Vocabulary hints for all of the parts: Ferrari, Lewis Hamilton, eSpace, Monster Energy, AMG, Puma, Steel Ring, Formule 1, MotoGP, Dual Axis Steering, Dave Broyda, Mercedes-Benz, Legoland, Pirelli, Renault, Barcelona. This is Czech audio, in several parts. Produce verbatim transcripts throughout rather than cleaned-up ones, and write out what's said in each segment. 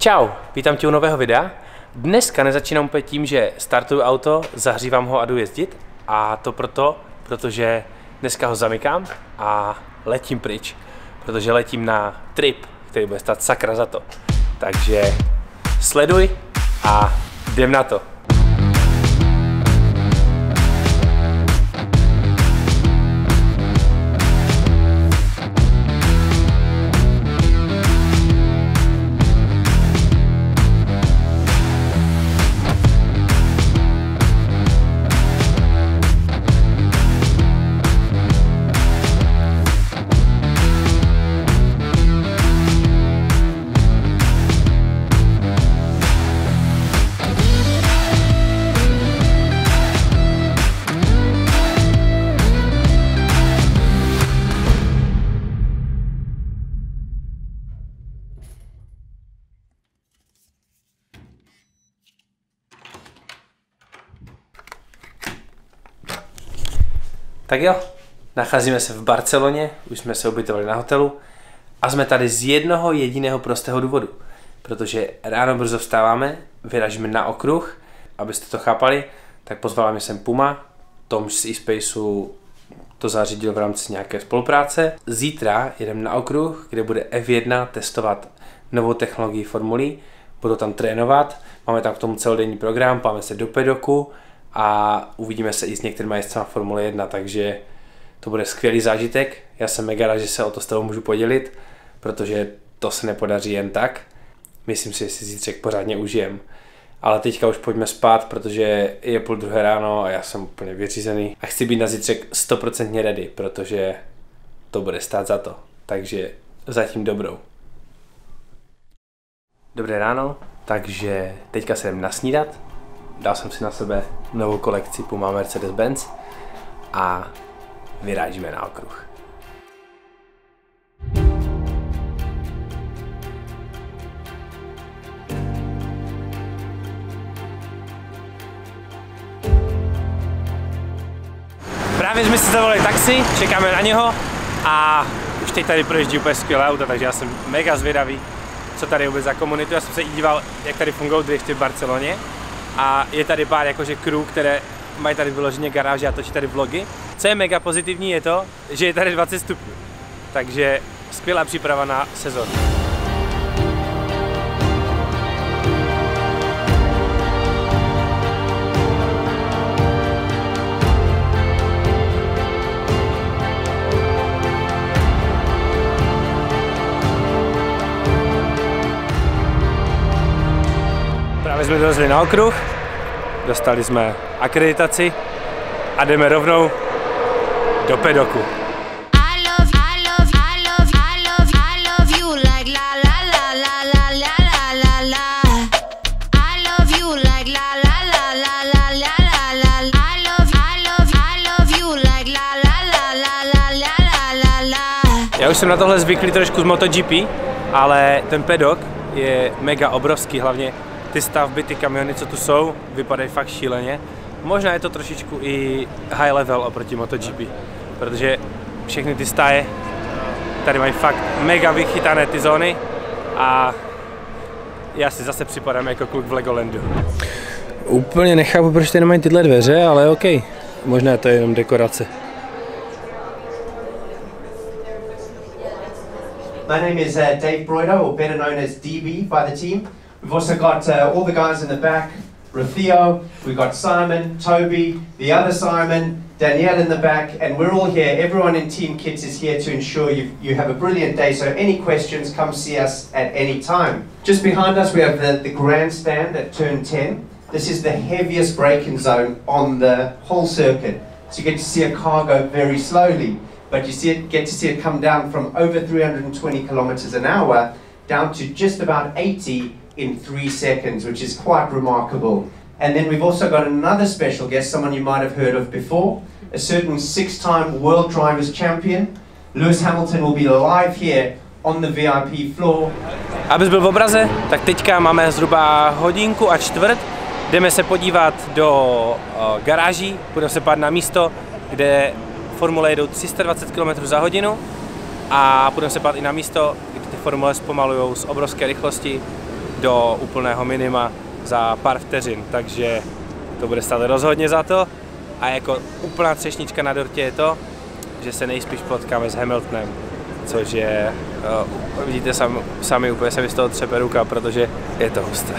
Čau, vítám tě u nového videa. Dneska nezačínám úplně tím, že startuju auto, zahřívám ho a jdu jezdit. A to proto, protože dneska ho zamykám a letím pryč. Protože letím na trip, který bude stát sakra za to. Takže sleduj a jdem na to. Tak jo, nacházíme se v Barceloně, už jsme se ubytovali na hotelu a jsme tady z jednoho jediného prostého důvodu, protože ráno brzo vstáváme, vyražíme na okruh, abyste to chápali, tak pozvala mě sem Puma, Tomž z eSpaceu to zařídil v rámci nějaké spolupráce. Zítra jedeme na okruh, kde bude F jedna testovat novou technologii Formulí, budu tam trénovat, máme tam k tomu celodenní program, pláme se do pedoku, a uvidíme se i s některými jezdcami Formule jedna, takže to bude skvělý zážitek. Já jsem mega rád, že se o to s tebou můžu podělit, protože to se nepodaří jen tak. Myslím si, že si zítřek pořádně užijem. Ale teďka už pojďme spát, protože je půl druhé ráno a já jsem úplně vyřízený. A chci být na zítřek stoprocentně ready, protože to bude stát za to. Takže zatím dobrou. Dobré ráno, takže teďka se jdem nasnídat. Dal jsem si na sebe novou kolekci Puma Mercedes-Benz a vyrážíme na okruh. Právě jsme si zavolali taxi, čekáme na něho a už teď tady projíždí úplně skvělé auta, takže já jsem mega zvědavý, co tady vůbec za komunitu. Já jsem se i díval, jak tady fungují drifty v Barceloně. A je tady pár jakože crew, které mají tady vyloženě garáže a točí tady vlogy. Co je mega pozitivní je to, že je tady dvacet stupňů. Takže skvělá příprava na sezónu. Právě jsme dorazili na okruh. Dostali jsme akreditaci a jdeme rovnou do pedoku. Já už jsem na tohle zvyklý trošku z MotoGP, ale ten pedok je mega obrovský, hlavně ty stavby, ty kamiony, co tu jsou, vypadají fakt šíleně. Možná je to trošičku i high level oproti MotoGP, protože všechny ty stáje tady mají fakt mega vychytané ty zóny a já si zase připadám jako kluk v Legolandu. Úplně nechápu, proč tady nemají tyhle dveře, ale OK. Možná to je jenom dekorace. My name is uh, Dave Broyda, or better known as D B by the team. We've also got uh, all the guys in the back, Rathio, we've got Simon, Toby, the other Simon, Danielle in the back, and we're all here. Everyone in Team Kids is here to ensure you you have a brilliant day, so any questions, come see us at any time. Just behind us we have the, the grandstand at turn ten. This is the heaviest braking zone on the whole circuit. So you get to see a car go very slowly, but you see it, get to see it come down from over three hundred twenty kilometers an hour down to just about eighty in three seconds, which is quite remarkable. And then we've also got another special guest, someone you might have heard of before, a certain six-time World Drivers' Champion. Lewis Hamilton will be live here on the V I P floor. Abys byl v obraze, tak teďka máme zhruba hodinku a čtvrt. Jdeme se podívat do garáží, budeme se pát na místo, kde formule jedou tři sta dvacet kilometrů za hodinu a budeme se pát i na místo, kde ty formule zpomalujou z obrovské rychlosti do úplného minima za pár vteřin, takže to bude stát rozhodně za to. A jako úplná třešnička na dortě je to, že se nejspíš potkáme s Hamiltonem, což je, uh, vidíte sami, sami úplně se mi z toho třepe ruka, protože je to husté.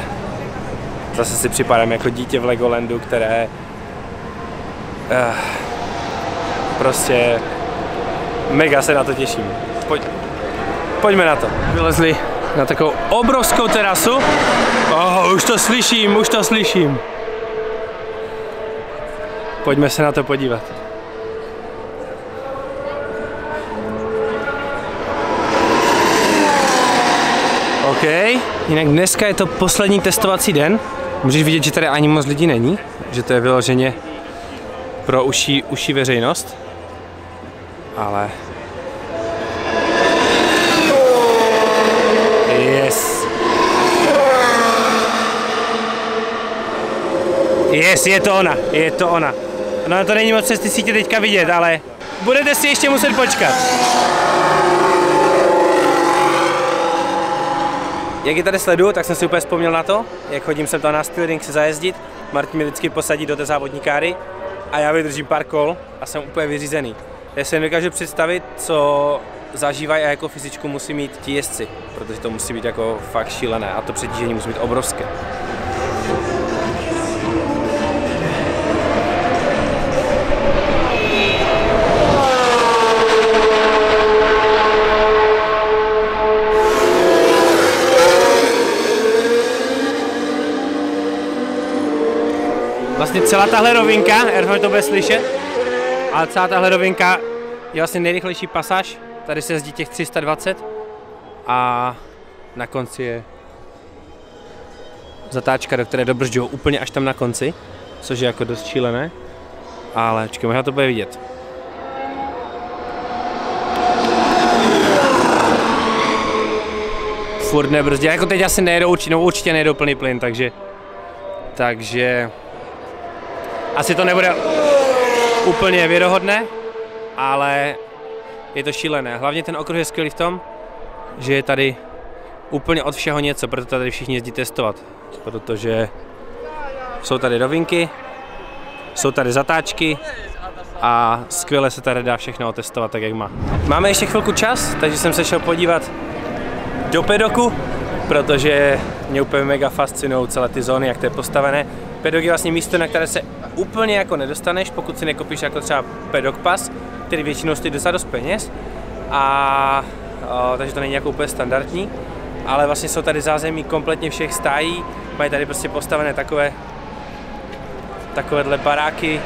Zase si připadám jako dítě v Legolandu, které uh, prostě mega se na to těším. Pojď, pojďme na to. Vylezli na takovou obrovskou terasu. Oh, už to slyším, už to slyším. Pojďme se na to podívat. OK, jinak dneska je to poslední testovací den. Můžeš vidět, že tady ani moc lidí není, že to je vyloženě pro uší, uší veřejnost. Ale... Yes! Yes, je to ona, je to ona. No to není moc přes ty sítě teďka vidět, ale budete si ještě muset počkat. Jak je tady sleduju, tak jsem si úplně vzpomněl na to, jak chodím sem tam na Steel Ring se zajezdit, Martin mi vždycky posadí do té závodníkáry a já vydržím pár kol a jsem úplně vyřízený. Já si nedokážu představit, co zažívají a jako fyzičku musí mít ti jezdci, protože to musí být jako fakt šílené a to přetížení musí být obrovské. Vlastně celá tahle rovinka, já to bude slyšet, ale celá tahle rovinka je vlastně nejrychlejší pasáž, tady se jezdí těch tři sta dvacet a na konci je zatáčka, do které dobrždžou úplně až tam na konci, což je jako dost šílené, ale čekaj, možná to bude vidět. Furt nebrzdí, jako teď asi nejedou, no určitě nejedou plný plyn, takže, takže... Asi to nebude úplně věrohodné, ale je to šílené. Hlavně ten okruh je skvělý v tom, že je tady úplně od všeho něco, proto tady všichni jezdí testovat. Protože jsou tady rovinky, jsou tady zatáčky a skvěle se tady dá všechno otestovat tak, jak má. Máme ještě chvilku čas, takže jsem se šel podívat do pedoku, protože mě úplně mega fascinují celé ty zóny, jak to je postavené. Pedok je vlastně místo, na které se úplně jako nedostaneš, pokud si nekopíš jako třeba pedok pas, který většinou stojí docela dost peněz, a, o, takže to není jako úplně standardní, ale vlastně jsou tady zázemí kompletně všech stájí, mají tady prostě postavené takové takovéhle baráky,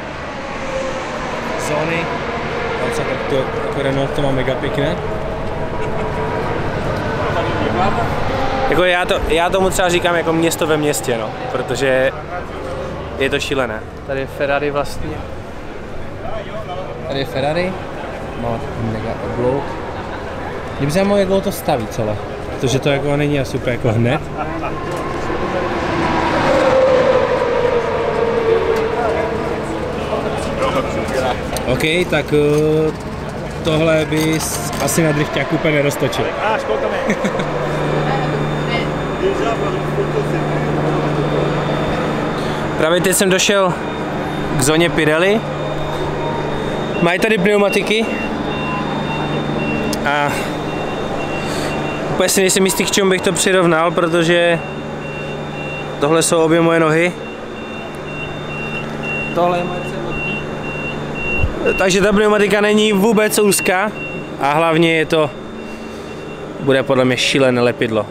zóny, tak to jako Renault to má mega pěkné. Jako já, to, já tomu třeba říkám jako město ve městě, no, protože je to šílené. Tady je Ferrari vlastně. Tady je Ferrari. Má mega oblouk. Mě by zajímalo, jak dlouho to staví celé. Protože to jako není asi úplně jako hned. OK, tak tohle by asi na drifťáku úplně neroztočil. Právě teď jsem došel k zóně Pirelli. Mají tady pneumatiky. A úplně si nejsem jistý, k čemu bych to přirovnal, protože tohle jsou obě moje nohy. Tohle je moje předloží. Takže ta pneumatika není vůbec úzká a hlavně je to, bude podle mě šílené lepidlo.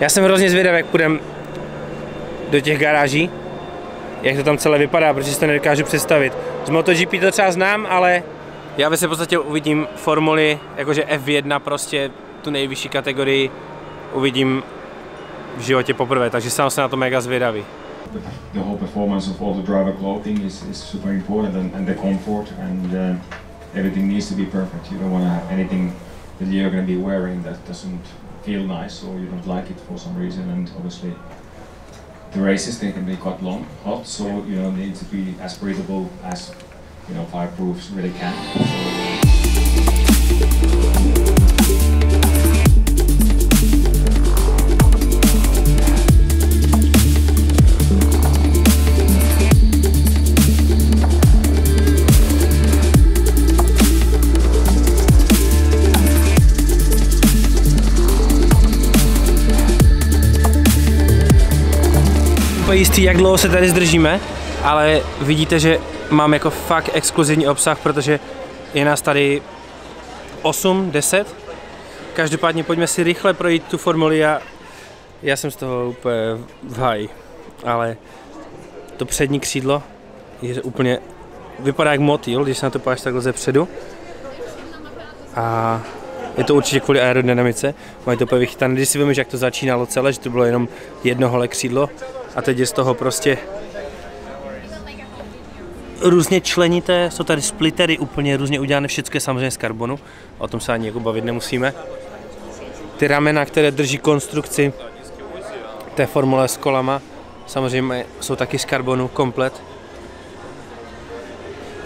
Já jsem hrozně zvědav, jak půjdeme do těch garáží, jak to tam celé vypadá, protože si to nedokážu představit. Z MotoGP to třeba znám, ale já ve se v podstatě uvidím formuli, jakože F jedna prostě, tu nejvyšší kategorii, uvidím v životě poprvé, takže sám se na to mega zvědavý. The whole performance of all the driver clothing is, is super important and, and the comfort and uh, everything needs to be perfect. You don't want to have anything that you're going to be wearing that doesn't feel nice or you don't like it for some reason, and obviously the races, they can be quite long, hot, so you know, need to be as breathable as, you know, fireproofs really can. So... jistý, jak dlouho se tady zdržíme, ale vidíte, že mám jako fakt exkluzivní obsah, protože je nás tady osm, deset. Každopádně pojďme si rychle projít tu formuli a já jsem z toho úplně v háji, ale to přední křídlo je úplně, vypadá jak motýl, když se na to páš takhle ze předu. A je to určitě kvůli aerodynamice, mají to úplně vychytané. Když si vím, jak to začínalo celé, že to bylo jenom jedno holé křídlo a teď je z toho prostě různě členité, jsou tady splittery úplně různě udělané, všechno je samozřejmě z karbonu, o tom se ani jako bavit nemusíme. Ty ramena, které drží konstrukci té formule s kolama, samozřejmě jsou taky z karbonu komplet.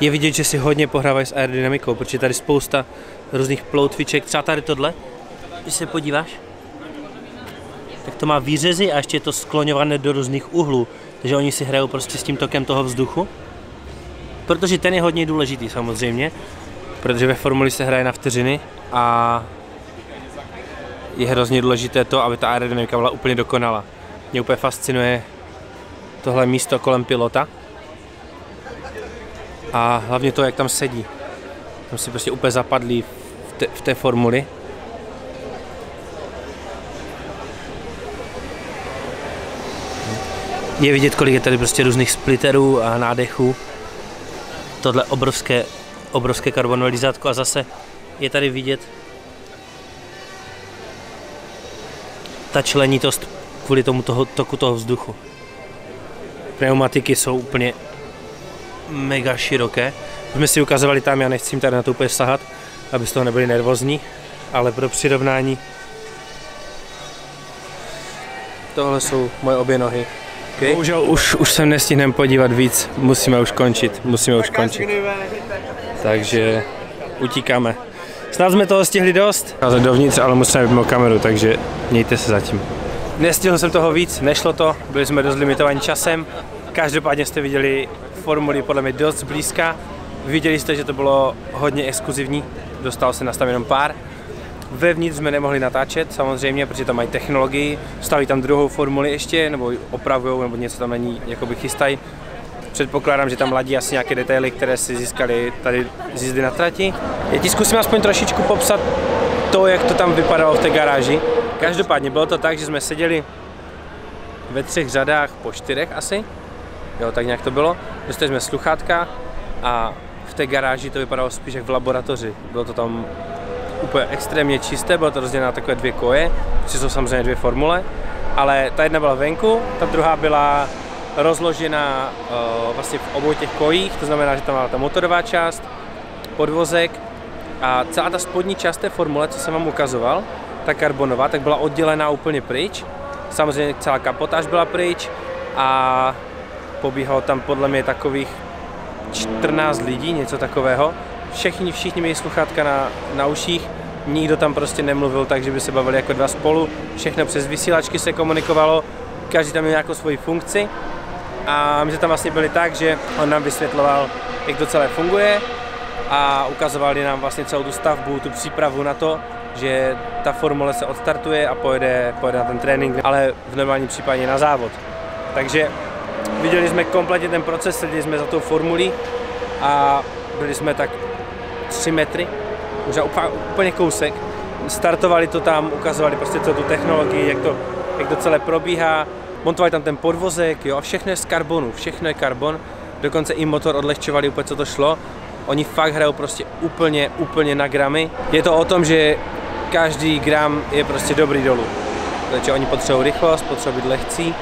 Je vidět, že si hodně pohrávají s aerodynamikou, protože tady spousta různých ploutviček, třeba tady tohle, když se podíváš, tak to má výřezy a ještě je to skloňované do různých úhlů, takže oni si hrajou prostě s tím tokem toho vzduchu, protože ten je hodně důležitý samozřejmě, protože ve formuli se hraje na vteřiny a je hrozně důležité to, aby ta aerodynamika byla úplně dokonalá. Mě úplně fascinuje tohle místo kolem pilota a hlavně to, jak tam sedí. Tam si prostě úplně zapadlí v té, v té formuli. Je vidět, kolik je tady prostě různých splitterů a nádechů. Tohle obrovské, obrovské karbonové lízátko a zase je tady vidět ta členitost kvůli tomu toho, toku toho vzduchu. Pneumatiky jsou úplně mega široké. My jsme si ukazovali tam, já nechci jim tady na to úplně sahat, aby z toho nebyli nervózní, ale pro přirovnání tohle jsou moje obě nohy. Okay. Bohužel už, už se nestihneme podívat víc, musíme už končit, musíme už končit. Takže utíkáme. Snad jsme toho stihli dost. Dovnitř, ale musíme mimo kameru, takže mějte se zatím. Nestihl jsem toho víc, nešlo to, byli jsme dost limitovaní časem. Každopádně jste viděli formuli podle mě dost blízka. Viděli jste, že to bylo hodně exkluzivní, dostal se nás tam jenom pár. Vevnitř jsme nemohli natáčet samozřejmě, protože tam mají technologii, staví tam druhou formuli ještě, nebo opravujou, nebo něco tam není, jakoby chystají. Předpokládám, že tam ladí asi nějaké detaily, které si získali tady z jízdy na trati. Já ti zkusím aspoň trošičku popsat to, jak to tam vypadalo v té garáži. Každopádně bylo to tak, že jsme seděli ve třech řadách po čtyřech asi, jo, tak nějak to bylo. Dostali jsme sluchátka a v té garáži to vypadalo spíš jak v laboratoři. Bylo to tam úplně extrémně čisté, bylo to rozdělené na takové dvě koje, což jsou samozřejmě dvě formule, ale ta jedna byla venku, ta druhá byla rozložena uh, vlastně v obou těch kojích, to znamená, že tam byla ta motorová část, podvozek a celá ta spodní část té formule, co jsem vám ukazoval, ta karbonová, tak byla oddělená úplně pryč, samozřejmě celá kapotáž byla pryč a pobíhalo tam podle mě takových čtrnáct lidí, něco takového. Všichni, všichni měli sluchátka na, na uších, nikdo tam prostě nemluvil, takže by se bavili jako dva spolu, všechno přes vysílačky se komunikovalo, každý tam měl nějakou svoji funkci a my jsme tam vlastně byli tak, že on nám vysvětloval, jak to celé funguje a ukazovali nám vlastně celou tu stavbu, tu přípravu na to, že ta formule se odstartuje a pojede, pojede na ten trénink, ale v normálním případě na závod. Takže viděli jsme kompletně ten proces, seděli jsme za tou formulí a byli jsme tak tři metry, už úplně kousek. Startovali to tam, ukazovali prostě celou tu technologii, jak to, jak to celé probíhá. Montovali tam ten podvozek, jo, a všechno je z karbonu, všechno je karbon. Dokonce i motor odlehčovali úplně, co to šlo. Oni fakt hrajou prostě úplně, úplně na gramy. Je to o tom, že každý gram je prostě dobrý dolů. Takže oni potřebují rychlost, potřebují být lehcí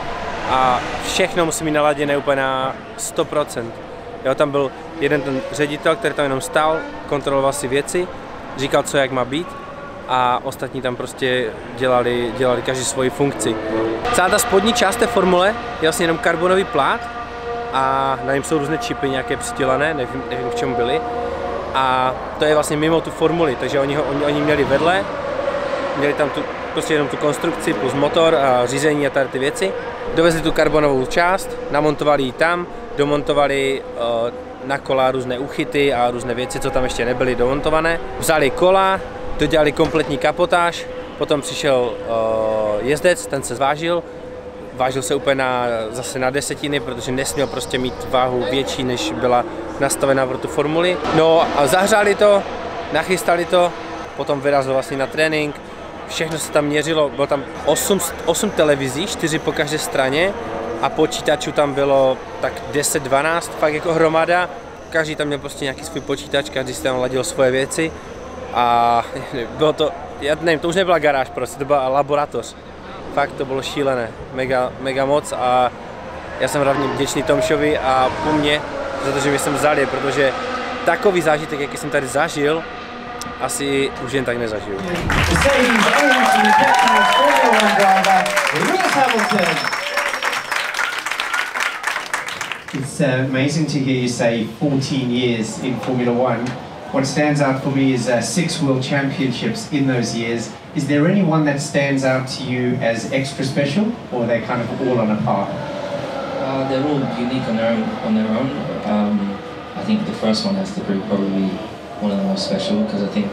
a všechno musí mít naladěné úplně na sto procent. Jo, tam byl jeden ten ředitel, který tam jenom stál, kontroloval si věci, říkal, co jak má být a ostatní tam prostě dělali, dělali každý svoji funkci. Celá ta spodní část té formule je vlastně jenom karbonový plát a na něm jsou různé čipy nějaké přidělané, nevím, nevím k čemu byly. A to je vlastně mimo tu formuli, takže oni, ho, oni, oni měli vedle, měli tam tu, prostě jenom tu konstrukci plus motor a řízení a tady ty věci. Dovezli tu karbonovou část, namontovali ji tam, domontovali uh, na kola různé uchyty a různé věci, co tam ještě nebyly domontované. Vzali kola, dodělali kompletní kapotáž, potom přišel uh, jezdec, ten se zvážil, vážil se úplně na, zase na desetiny, protože nesměl prostě mít váhu větší, než byla nastavena pro tu formuli. No a zahřáli to, nachystali to, potom vyrazil vlastně na trénink, všechno se tam měřilo, bylo tam osm, osm televizí, čtyři po každé straně a počítačů tam bylo tak deset dvanáct, fakt jako hromada. Každý tam měl prostě nějaký svůj počítač, každý si tam ladil svoje věci a bylo to, já nevím, to už nebyla garáž prostě, to byla laboratoř. Fakt to bylo šílené, mega, mega moc a já jsem hlavně vděčný Tomšovi a Pumě za to, že mi jsem vzal je, protože takový zážitek, jaký jsem tady zažil, asi už jen tak nezažil. It's amazing to hear you say fourteen years in Formula one. What stands out for me is uh, six world championships in those years. Is there anyone that stands out to you as extra special, or are they kind of all on a par? Uh, they're all unique on their own. On their own. Um, I think the first one has to be probably one of the most special, because I think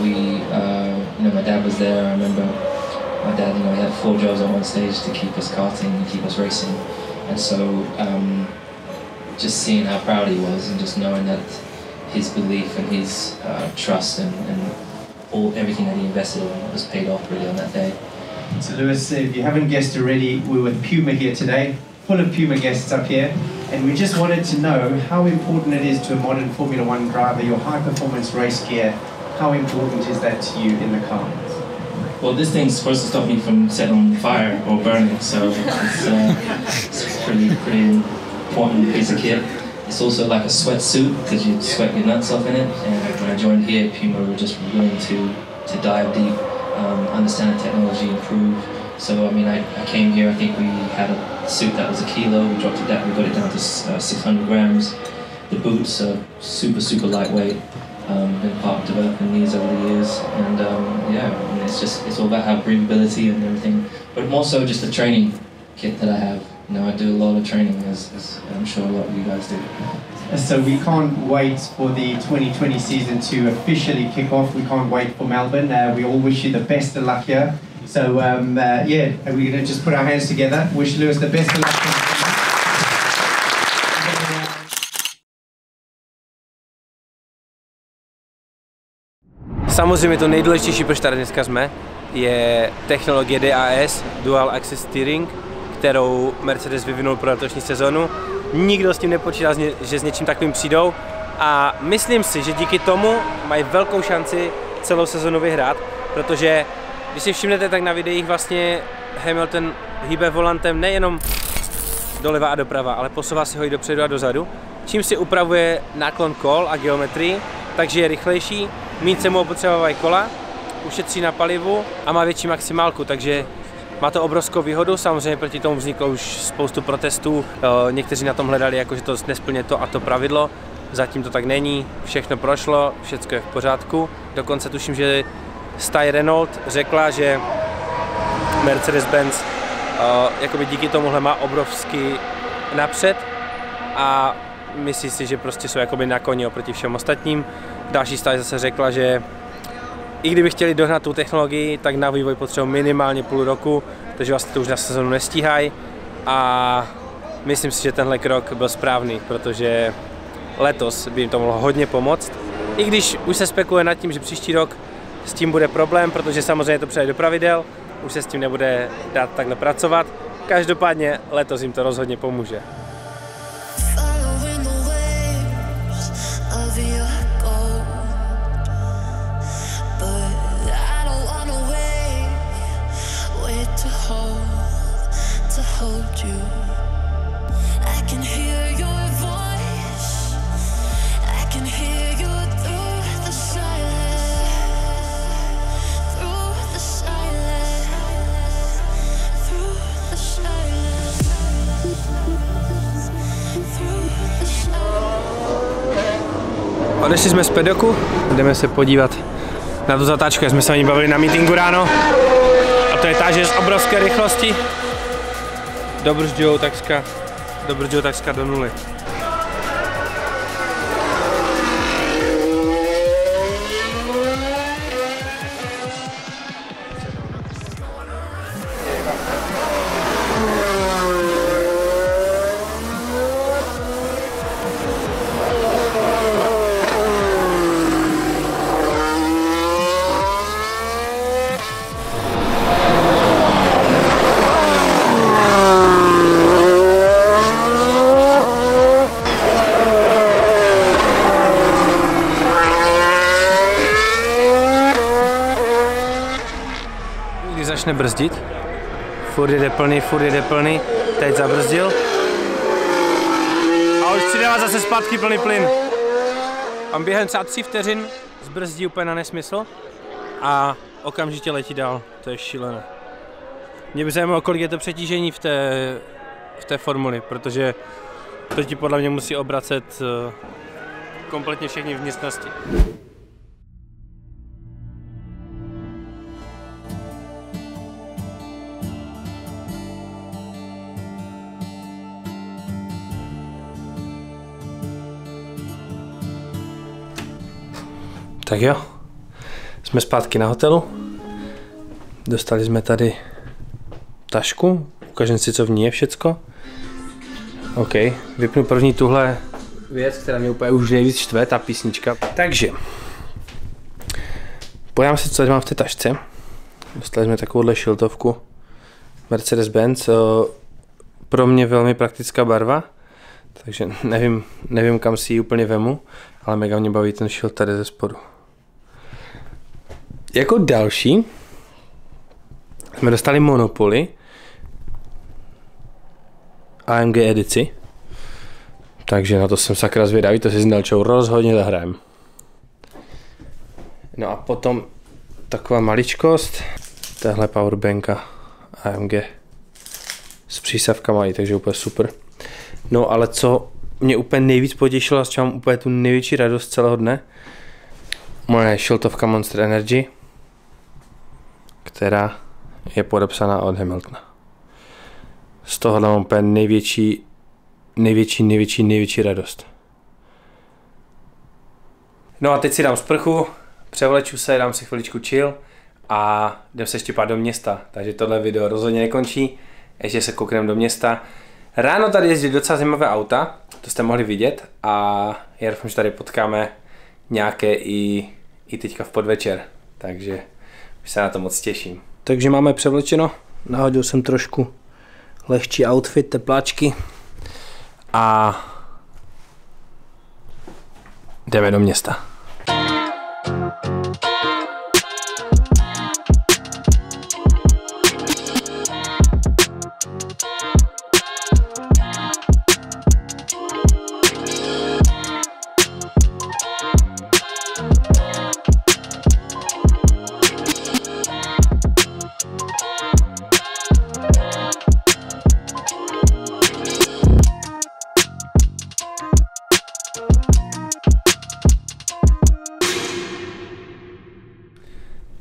we, uh, you know, my dad was there. I remember my dad, you know, he had four jobs on one stage to keep us karting and keep us racing. And so um, just seeing how proud he was and just knowing that his belief and his uh, trust and, and all everything that he invested in was paid off really on that day. So Lewis, if you haven't guessed already, we're with Puma here today, full of Puma guests up here, and we just wanted to know how important it is to a modern Formula one driver, your high-performance race gear, how important is that to you in the car? Well, this thing's supposed to stop me from setting on fire or burning, so it's, uh, it's a pretty, pretty important piece of kit. It's also like a sweatsuit, because you sweat your nuts off in it, and when I joined here, Puma were just willing to, to dive deep, um, understand the technology, improve. So, I mean, I, I came here, I think we had a suit that was a kilo, we dropped it down, we got it down to uh, six hundred grams. The boots are super, super lightweight, um, been part of developing these over the years, and um, yeah, I mean, it's just, it's all about how breathability and everything, but more so just the training kit that I have. You know, I do a lot of training, as, as I'm sure a lot of you guys do. So we can't wait for the twenty twenty season to officially kick off. We can't wait for Melbourne. Uh, we all wish you the best of luck here. So um, uh, yeah, we're going to just put our hands together. Wish Lewis the best of luck. Samozřejmě to nejdůležitější, proč tady dneska jsme, je technologie D A S, Dual Axis Steering, kterou Mercedes vyvinul pro letošní sezonu. Nikdo s tím nepočítal, že s něčím takovým přijdou a myslím si, že díky tomu mají velkou šanci celou sezonu vyhrát, protože když si všimnete, tak na videích vlastně Hamilton hýbe volantem nejenom doleva a doprava, ale posouvá si ho i dopředu a dozadu, čím si upravuje náklon kol a geometrii, takže je rychlejší, méně se mu opotřebovají kola, ušetří na palivu a má větší maximálku, takže má to obrovskou výhodu, samozřejmě proti tomu vzniklo už spoustu protestů, někteří na tom hledali, jako, že to nesplně to a to pravidlo, zatím to tak není, všechno prošlo, všechno je v pořádku, dokonce tuším, že Staj Renault řekla, že Mercedes-Benz jakoby díky tomuhle má obrovský napřed a myslí si, že prostě jsou jakoby na koni oproti všem ostatním. Další stáž zase řekla, že i kdyby chtěli dohnat tu technologii, tak na vývoj potřebují minimálně půl roku, takže vlastně to už na sezonu nestíhají a myslím si, že tenhle krok byl správný, protože letos by jim to mohlo hodně pomoct. I když už se spekuluje nad tím, že příští rok s tím bude problém, protože samozřejmě to přejde do pravidel, už se s tím nebude dát takhle pracovat, každopádně letos jim to rozhodně pomůže. Odešli jsme z pedoku, jdeme se podívat na tu zatáčku, jak jsme se o ní bavili na meetingu ráno. A to je ta, že z obrovské rychlosti dobržďujou takřka, dobržďujou takřka do nuly. začne brzdit. Furt jede plný, furt jede plný. Teď zabrzdil. A už přidává zase zpátky plný plyn. On během třeba tří vteřin zbrzdí úplně na nesmysl a okamžitě letí dál. To je šílené. Mě by zajímalo, kolik je to přetížení v té, v té formuli, protože to ti podle mě musí obracet kompletně všechny vnitřnosti. Tak jo, jsme zpátky na hotelu, dostali jsme tady tašku, ukážem si, co v ní je všecko. OK, vypnu první tuhle věc, která mě úplně už nejvíc štve, ta písnička. Takže, podívám si, co tady mám v té tašce. Dostali jsme takovouhle šiltovku Mercedes-Benz, pro mě velmi praktická barva, takže nevím, nevím kam si ji úplně vemu, ale mega mě baví ten šilt tady ze spodu. Jako další jsme dostali Monopoly A M G edici, takže na to jsem sakra zvědavý, to si s Nelčou rozhodně zahrajem. No a potom taková maličkost, tahle powerbanka A M G s přísavkama, takže úplně super. No ale co mě úplně nejvíc potěšilo a s čím mám úplně tu největší radost celého dne, moje šiltovka Monster Energy, která je podepsaná od Hamiltona. Z tohohle mám úplně největší, největší, největší, největší radost. No a teď si dám sprchu, převleču se, dám si chviličku chill a jdem se štěpat do města. Takže tohle video rozhodně nekončí, ještě se koukneme do města. Ráno tady jezdí docela zajímavé auta, to jste mohli vidět, a já doufám, že tady potkáme nějaké i, i teďka v podvečer, takže už se na to moc těším. Takže máme převlečeno, nahodil jsem trošku lehčí outfit, tepláčky a jdeme do města.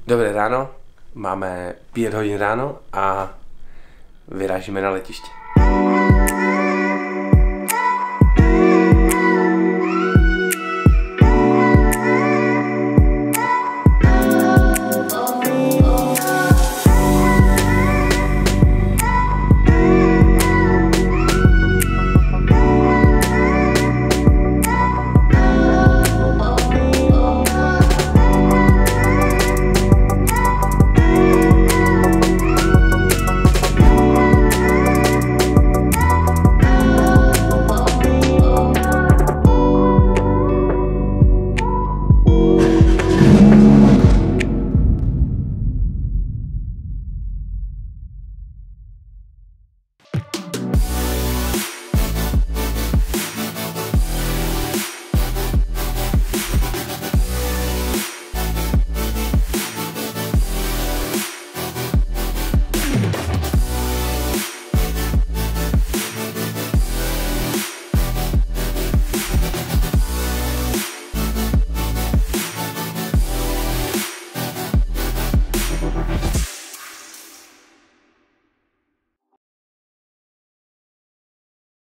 Dobré ráno, máme pět hodin ráno a vyrážíme na letiště.